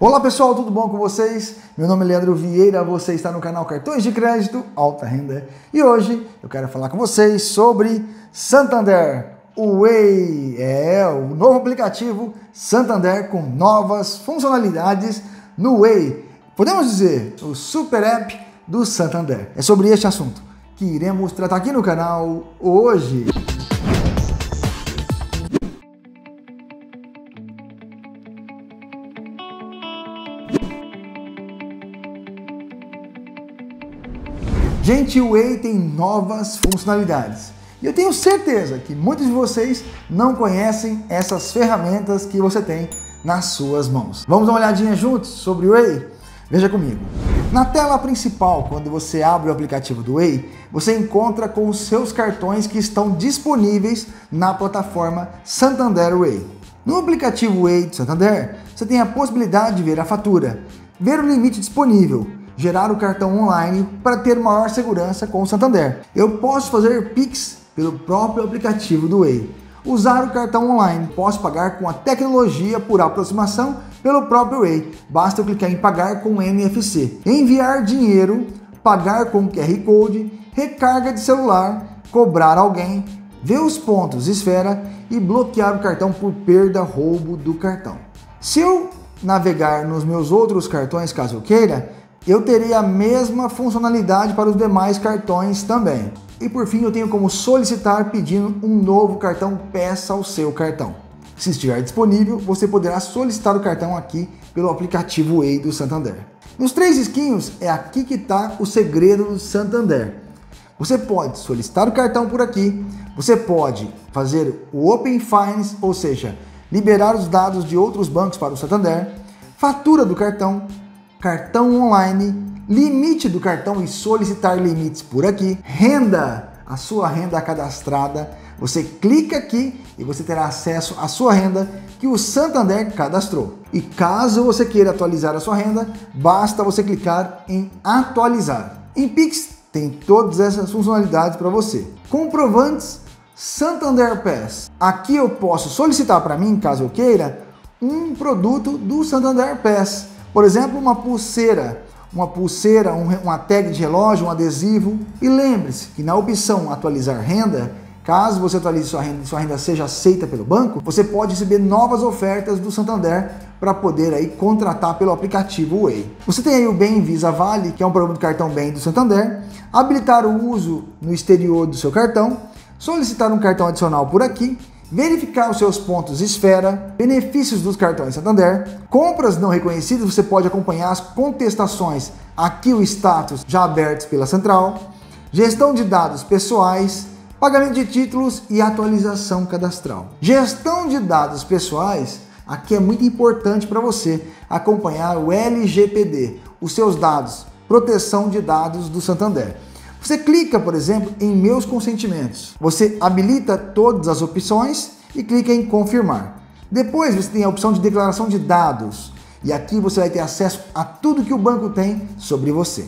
Olá pessoal, tudo bom com vocês? Meu nome é Leandro Vieira, você está no canal Cartões de Crédito Alta Renda e hoje eu quero falar com vocês sobre Santander, o Way, o novo aplicativo Santander com novas funcionalidades no Way, podemos dizer, o super app do Santander. É sobre este assunto que iremos tratar aqui no canal hoje. Gente, o Way tem novas funcionalidades e eu tenho certeza que muitos de vocês não conhecem essas ferramentas que você tem nas suas mãos. Vamos dar uma olhadinha juntos sobre o Way? Veja comigo. Na tela principal, quando você abre o aplicativo do Way, você encontra com os seus cartões que estão disponíveis na plataforma Santander Way. No aplicativo Way do Santander, você tem a possibilidade de ver a fatura, ver o limite disponível, gerar o cartão online para ter maior segurança com o Santander. Eu posso fazer PIX pelo próprio aplicativo do Way, usar o cartão online, posso pagar com a tecnologia por aproximação pelo próprio Way, basta eu clicar em pagar com NFC, enviar dinheiro, pagar com QR Code, recarga de celular, cobrar alguém, ver os pontos Esfera e bloquear o cartão por perda, roubo do cartão. Se eu navegar nos meus outros cartões, caso eu queira, eu terei a mesma funcionalidade para os demais cartões também. E por fim, eu tenho como solicitar pedindo um novo cartão, peça o seu cartão. Se estiver disponível, você poderá solicitar o cartão aqui pelo aplicativo Way do Santander. Nos três risquinhos é aqui que está o segredo do Santander. Você pode solicitar o cartão por aqui, você pode fazer o Open Finance, ou seja, liberar os dados de outros bancos para o Santander, fatura do cartão, cartão online, limite do cartão e solicitar limites por aqui, renda, a sua renda cadastrada, você clica aqui e você terá acesso à sua renda que o Santander cadastrou. E caso você queira atualizar a sua renda, basta você clicar em atualizar. Em PIX tem todas essas funcionalidades para você. Comprovantes Santander Pass. Aqui eu posso solicitar para mim, caso eu queira, um produto do Santander Pass. Por exemplo, uma pulseira, uma tag de relógio, um adesivo. E lembre-se que na opção atualizar renda, caso você atualize sua renda seja aceita pelo banco, você pode receber novas ofertas do Santander para poder aí contratar pelo aplicativo Way. Você tem aí o Bem Visa Vale, que é um programa de cartão Bem do Santander, habilitar o uso no exterior do seu cartão, solicitar um cartão adicional por aqui, verificar os seus pontos Esfera, benefícios dos cartões Santander, compras não reconhecidas, você pode acompanhar as contestações, aqui o status já abertos pela central, gestão de dados pessoais, pagamento de títulos e atualização cadastral. Gestão de dados pessoais, aqui é muito importante para você acompanhar o LGPD, os seus dados, proteção de dados do Santander. Você clica, por exemplo, em meus consentimentos. Você habilita todas as opções e clica em confirmar. Depois você tem a opção de declaração de dados. E aqui você vai ter acesso a tudo que o banco tem sobre você.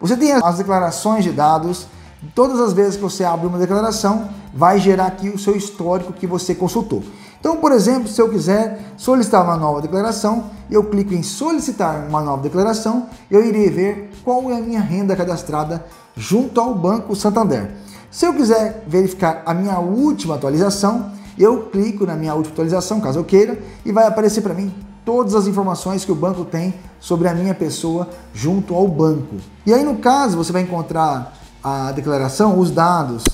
Você tem as declarações de dados. Todas as vezes que você abre uma declaração, vai gerar aqui o seu histórico que você consultou. Então, por exemplo, se eu quiser solicitar uma nova declaração, eu clico em solicitar uma nova declaração, eu irei ver qual é a minha renda cadastrada junto ao Banco Santander. Se eu quiser verificar a minha última atualização, eu clico na minha última atualização, caso eu queira, e vai aparecer para mim todas as informações que o banco tem sobre a minha pessoa junto ao banco. E aí, no caso, você vai encontrar a declaração, os dados,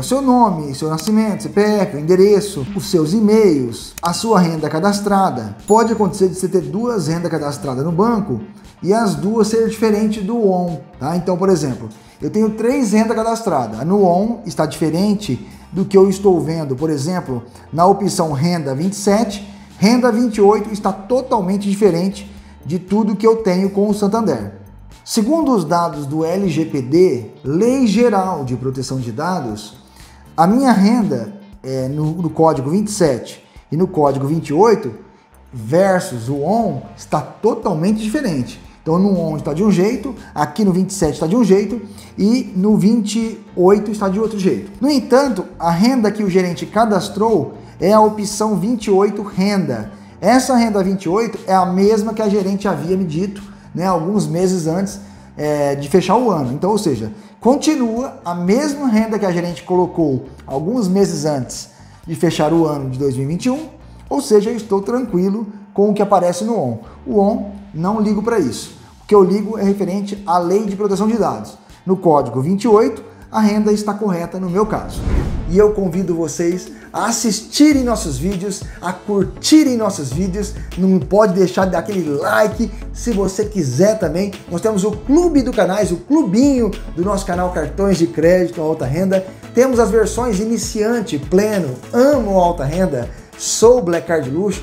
o seu nome, seu nascimento, CPF, o endereço, os seus e-mails, a sua renda cadastrada. Pode acontecer de você ter duas rendas cadastradas no banco e as duas serem diferentes do ON, tá? Então, por exemplo, eu tenho três rendas cadastradas. No ON está diferente do que eu estou vendo, por exemplo, na opção renda 27, renda 28 está totalmente diferente de tudo que eu tenho com o Santander. Segundo os dados do LGPD, Lei Geral de Proteção de Dados, a minha renda é no código 27 e no código 28 versus o ON está totalmente diferente. Então no ON está de um jeito, aqui no 27 está de um jeito e no 28 está de outro jeito. No entanto, a renda que o gerente cadastrou é a opção 28 renda. Essa renda 28 é a mesma que a gerente havia me dito, né, alguns meses antes de fechar o ano. Então, ou seja, continua a mesma renda que a gerente colocou alguns meses antes de fechar o ano de 2021, ou seja, eu estou tranquilo com o que aparece no ON. O ON, não ligo para isso. O que eu ligo é referente à Lei de Proteção de Dados. No código 28, a renda está correta no meu caso. E eu convido vocês a assistirem nossos vídeos, a curtirem nossos vídeos, não pode deixar de dar aquele like se você quiser também. Nós temos o clube do canais, o clubinho do nosso canal Cartões de Crédito Alta Renda. Temos as versões iniciante, pleno, amo alta renda, sou Black Card Luxo,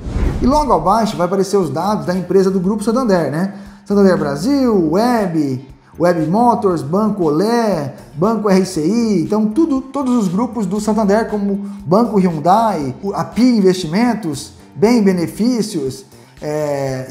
E logo abaixo vai aparecer os dados da empresa do Grupo Santander, né? Santander Brasil, Web Motors, Banco Olé, Banco RCI, então todos os grupos do Santander, como Banco Hyundai, a PIA Investimentos, Bem Benefícios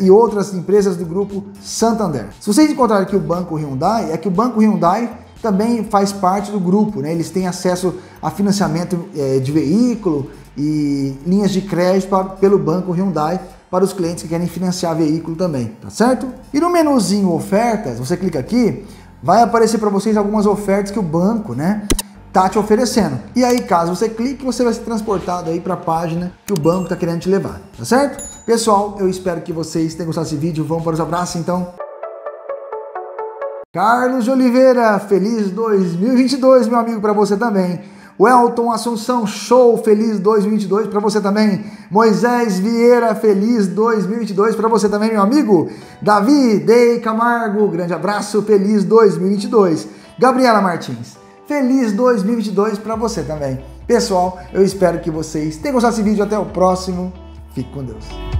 e outras empresas do grupo Santander. Se vocês encontrarem aqui o Banco Hyundai, é que o Banco Hyundai também faz parte do grupo, né? Eles têm acesso a financiamento de veículo e linhas de crédito pelo Banco Hyundai, para os clientes que querem financiar veículo também, tá certo? E no menuzinho ofertas, você clica aqui, vai aparecer para vocês algumas ofertas que o banco, né, tá te oferecendo. E aí, caso você clique, você vai ser transportado aí para a página que o banco tá querendo te levar, tá certo? Pessoal, eu espero que vocês tenham gostado desse vídeo. Vamos para os abraços, então. Carlos de Oliveira, feliz 2022, meu amigo, para você também. Welton Assunção, show, feliz 2022 para você também. Moisés Vieira, feliz 2022 para você também, meu amigo. Davi Dei Camargo, grande abraço, feliz 2022. Gabriela Martins, feliz 2022 para você também. Pessoal, eu espero que vocês tenham gostado desse vídeo. Até o próximo. Fique com Deus.